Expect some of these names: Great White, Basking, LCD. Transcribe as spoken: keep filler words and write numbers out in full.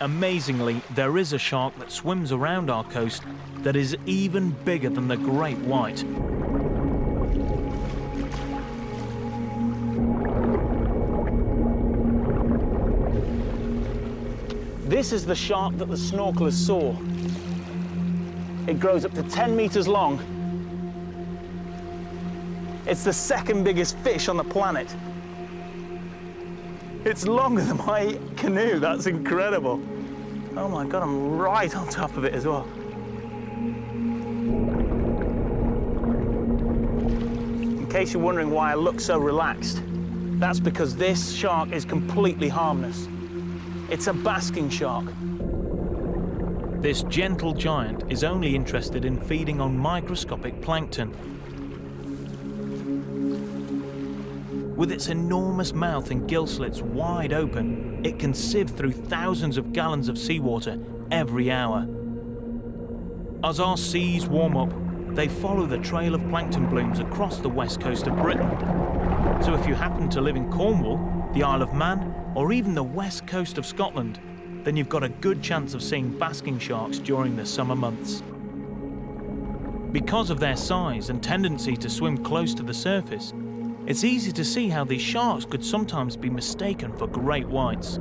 Amazingly, there is a shark that swims around our coast that is even bigger than the great white. This is the shark that the snorkelers saw. It grows up to ten meters long. It's the second biggest fish on the planet. It's longer than my canoe, that's incredible. Oh my God, I'm right on top of it as well. In case you're wondering why I look so relaxed, that's because this shark is completely harmless. It's a basking shark. This gentle giant is only interested in feeding on microscopic plankton. With its enormous mouth and gill slits wide open, it can sieve through thousands of gallons of seawater every hour. As our seas warm up, they follow the trail of plankton blooms across the west coast of Britain. So if you happen to live in Cornwall, the Isle of Man, or even the west coast of Scotland, then you've got a good chance of seeing basking sharks during the summer months. Because of their size and tendency to swim close to the surface, it's easy to see how these sharks could sometimes be mistaken for great whites.